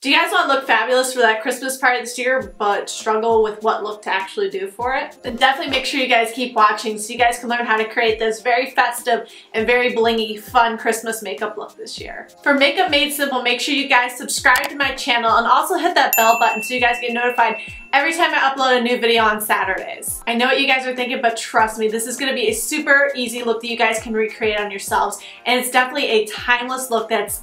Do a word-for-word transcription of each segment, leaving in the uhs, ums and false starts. Do you guys want to look fabulous for that Christmas party this year, but struggle with what look to actually do for it? Then definitely make sure you guys keep watching so you guys can learn how to create this very festive and very blingy, fun Christmas makeup look this year. For Makeup Made Simple, make sure you guys subscribe to my channel and also hit that bell button so you guys get notified every time I upload a new video on Saturdays. I know what you guys are thinking, but trust me, this is going to be a super easy look that you guys can recreate on yourselves, and it's definitely a timeless look that's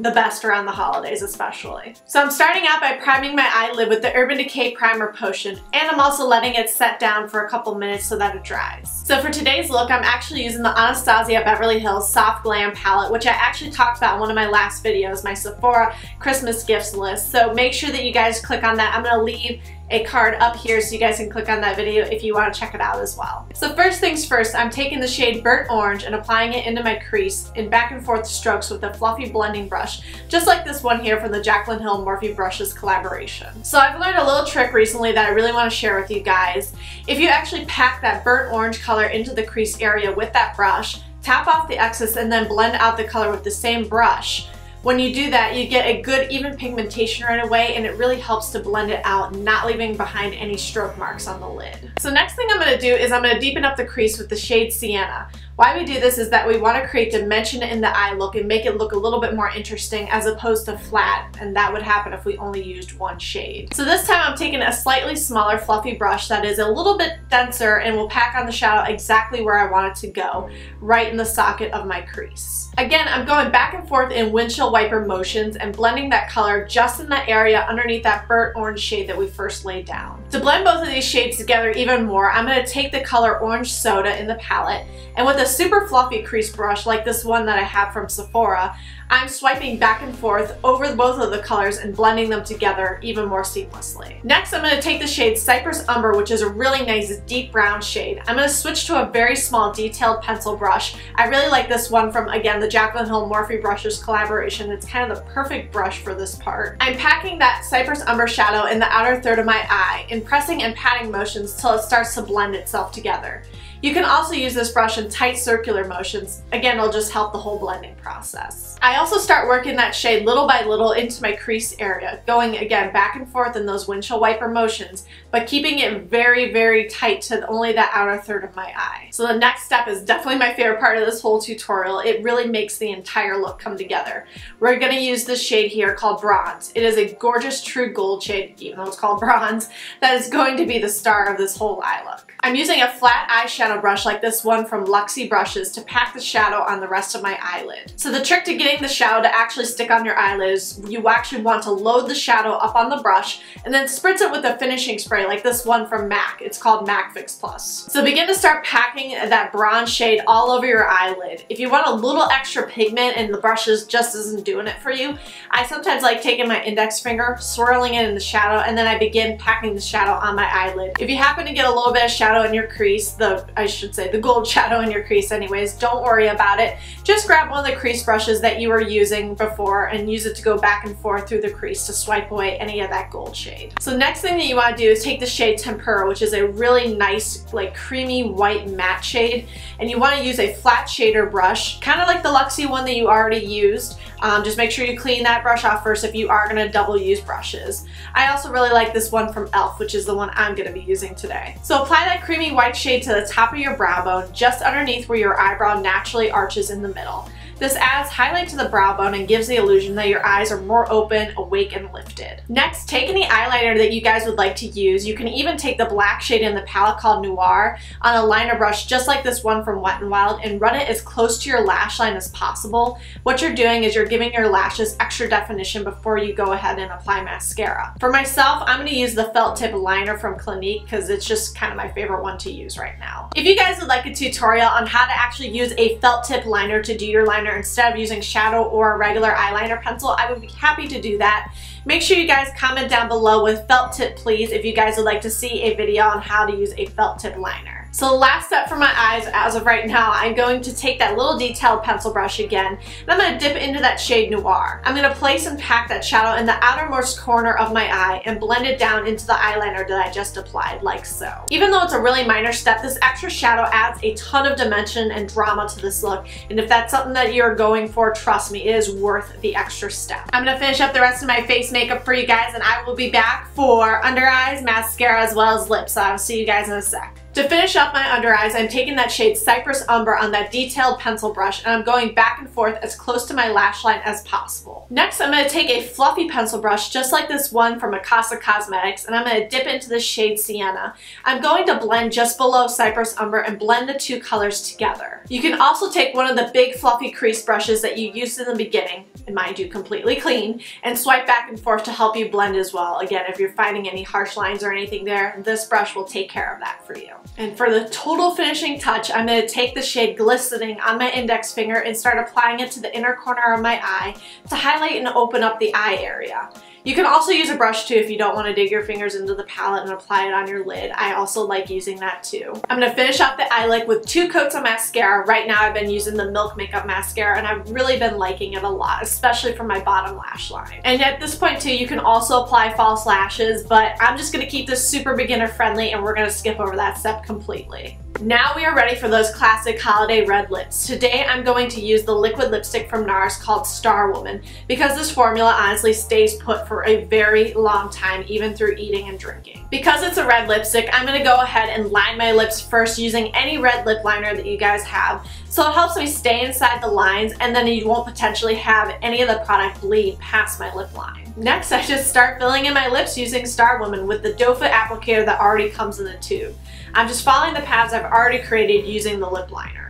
the best around the holidays especially. So I'm starting out by priming my eyelid with the Urban Decay Primer Potion, and I'm also letting it set down for a couple minutes so that it dries. So for today's look, I'm actually using the Anastasia Beverly Hills Soft Glam Palette, which I actually talked about in one of my last videos, my Sephora Christmas gifts list. So make sure that you guys click on that. I'm gonna leave a card up here so you guys can click on that video if you want to check it out as well. So first things first, I'm taking the shade Burnt Orange and applying it into my crease in back and forth strokes with a fluffy blending brush, just like this one here from the Jaclyn Hill Morphe Brushes collaboration. So I've learned a little trick recently that I really want to share with you guys. If you actually pack that burnt orange color into the crease area with that brush, tap off the excess and then blend out the color with the same brush. When you do that, you get a good even pigmentation right away, and it really helps to blend it out, not leaving behind any stroke marks on the lid. So next thing I'm gonna do is I'm gonna deepen up the crease with the shade Sienna. Why we do this is that we wanna create dimension in the eye look and make it look a little bit more interesting as opposed to flat, and that would happen if we only used one shade. So this time I'm taking a slightly smaller fluffy brush that is a little bit denser and will pack on the shadow exactly where I want it to go, right in the socket of my crease. Again, I'm going back and forth in windshield wiper motions and blending that color just in that area underneath that burnt orange shade that we first laid down. To blend both of these shades together even more, I'm going to take the color Orange Soda in the palette, and with a super fluffy crease brush like this one that I have from Sephora, I'm swiping back and forth over both of the colors and blending them together even more seamlessly. Next, I'm going to take the shade Cypress Umber, which is a really nice deep brown shade. I'm going to switch to a very small detailed pencil brush. I really like this one from, again, the Jaclyn Hill Morphe Brushes collaboration. It's kind of the perfect brush for this part. I'm packing that Cypress Umber shadow in the outer third of my eye in pressing and patting motions till it starts to blend itself together. You can also use this brush in tight circular motions. Again, it'll just help the whole blending process. I also start working that shade little by little into my crease area, going again back and forth in those windshield wiper motions, but keeping it very, very tight to only that outer third of my eye. So the next step is definitely my favorite part of this whole tutorial. It really makes the entire look come together. We're gonna use this shade here called Bronze. It is a gorgeous true gold shade, even though it's called Bronze, that is going to be the star of this whole eye look. I'm using a flat eyeshadow brush like this one from Luxie Brushes to pack the shadow on the rest of my eyelid. So the trick to getting the shadow to actually stick on your eyelid is you actually want to load the shadow up on the brush and then spritz it with a finishing spray like this one from MAC. It's called MAC Fix Plus. So begin to start packing that bronze shade all over your eyelid. If you want a little extra pigment and the brushes just isn't doing it for you, I sometimes like taking my index finger, swirling it in the shadow, and then I begin packing the shadow on my eyelid. If you happen to get a little bit of shadow in your crease, the I should say the gold shadow in your crease anyways, don't worry about it. Just grab one of the crease brushes that you were using before and use it to go back and forth through the crease to swipe away any of that gold shade. So next thing that you want to do is take the shade Tempera, which is a really nice, like, creamy white matte shade, and you want to use a flat shader brush, kind of like the Luxie one that you already used. Um, just make sure you clean that brush off first if you are going to double use brushes. I also really like this one from E L F, which is the one I'm going to be using today. So apply that creamy white shade to the top of your brow bone, just underneath where your eyebrow naturally arches in the middle. This adds highlight to the brow bone and gives the illusion that your eyes are more open, awake, and lifted. Next, take any eyeliner that you guys would like to use. You can even take the black shade in the palette called Noir on a liner brush just like this one from Wet n Wild and run it as close to your lash line as possible. What you're doing is you're giving your lashes extra definition before you go ahead and apply mascara. For myself, I'm going to use the felt tip liner from Clinique because it's just kind of my favorite one to use right now. If you guys would like a tutorial on how to actually use a felt tip liner to do your liner instead of using shadow or a regular eyeliner pencil, I would be happy to do that. Make sure you guys comment down below with felt tip please if you guys would like to see a video on how to use a felt tip liner. So the last step for my eyes as of right now, I'm going to take that little detailed pencil brush again, and I'm going to dip into that shade Noir. I'm going to place and pack that shadow in the outermost corner of my eye and blend it down into the eyeliner that I just applied, like so. Even though it's a really minor step, this extra shadow adds a ton of dimension and drama to this look, and if that's something that you're going for, trust me, it is worth the extra step. I'm going to finish up the rest of my face makeup for you guys, and I will be back for under eyes, mascara, as well as lips, so I'll see you guys in a sec. To finish up my under eyes, I'm taking that shade Cypress Umber on that detailed pencil brush, and I'm going back and forth as close to my lash line as possible. Next, I'm going to take a fluffy pencil brush just like this one from Mikasa Cosmetics, and I'm going to dip into the shade Sienna. I'm going to blend just below Cypress Umber and blend the two colors together. You can also take one of the big fluffy crease brushes that you used in the beginning, and mind you, completely clean, and swipe back and forth to help you blend as well. Again, if you're finding any harsh lines or anything there, this brush will take care of that for you. And for the total finishing touch, I'm going to take the shade Glistening on my index finger and start applying it to the inner corner of my eye to highlight and open up the eye area. You can also use a brush too if you don't want to dig your fingers into the palette and apply it on your lid. I also like using that too. I'm going to finish off the eye look with two coats of mascara. Right now I've been using the Milk Makeup Mascara, and I've really been liking it a lot, especially for my bottom lash line. And at this point too, you can also apply false lashes, but I'm just going to keep this super beginner friendly, and we're going to skip over that step completely. Now we are ready for those classic holiday red lips. Today I'm going to use the liquid lipstick from NARS called Starwoman, because this formula honestly stays put for a very long time, even through eating and drinking. Because it's a red lipstick, I'm going to go ahead and line my lips first using any red lip liner that you guys have, so it helps me stay inside the lines, and then you won't potentially have any of the product bleed past my lip line. Next, I just start filling in my lips using Starwoman with the doe foot applicator that already comes in the tube. I'm just following the paths I've already created using the lip liner.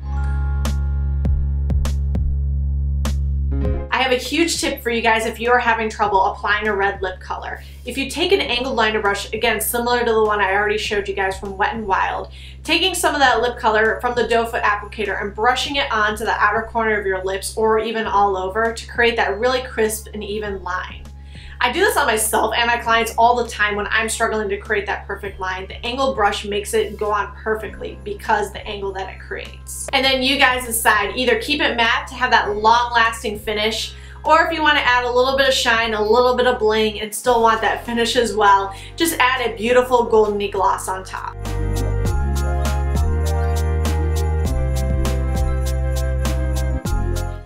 I have a huge tip for you guys if you are having trouble applying a red lip color. If you take an angled liner brush, again similar to the one I already showed you guys from Wet n Wild, taking some of that lip color from the doe foot applicator and brushing it onto the outer corner of your lips or even all over to create that really crisp and even line. I do this on myself and my clients all the time when I'm struggling to create that perfect line. The angled brush makes it go on perfectly because the angle that it creates. And then you guys decide, either keep it matte to have that long-lasting finish, or if you want to add a little bit of shine, a little bit of bling, and still want that finish as well, just add a beautiful goldeny gloss on top.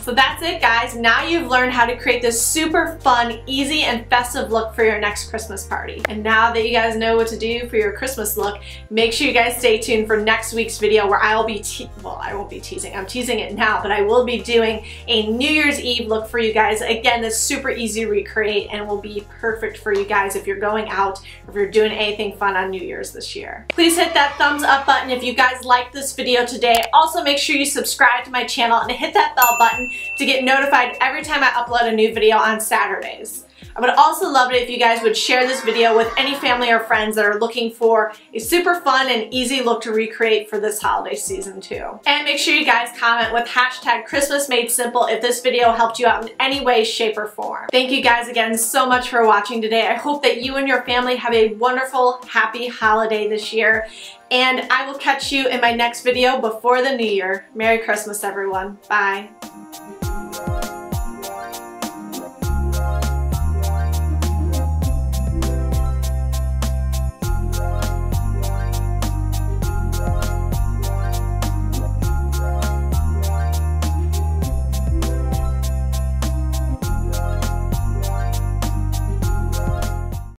So that's it guys, now you've learned how to create this super fun, easy, and festive look for your next Christmas party. And now that you guys know what to do for your Christmas look, make sure you guys stay tuned for next week's video where I will be, te well I won't be teasing, I'm teasing it now, but I will be doing a New Year's Eve look for you guys. Again, that's super easy to recreate and will be perfect for you guys if you're going out, or if you're doing anything fun on New Year's this year. Please hit that thumbs up button if you guys liked this video today. Also make sure you subscribe to my channel and hit that bell button to get notified every time I upload a new video on Saturdays. I would also love it if you guys would share this video with any family or friends that are looking for a super fun and easy look to recreate for this holiday season too. And make sure you guys comment with hashtag Christmas Made Simple if this video helped you out in any way, shape, or form. Thank you guys again so much for watching today. I hope that you and your family have a wonderful, happy holiday this year, and I will catch you in my next video before the new year. Merry Christmas everyone. Bye.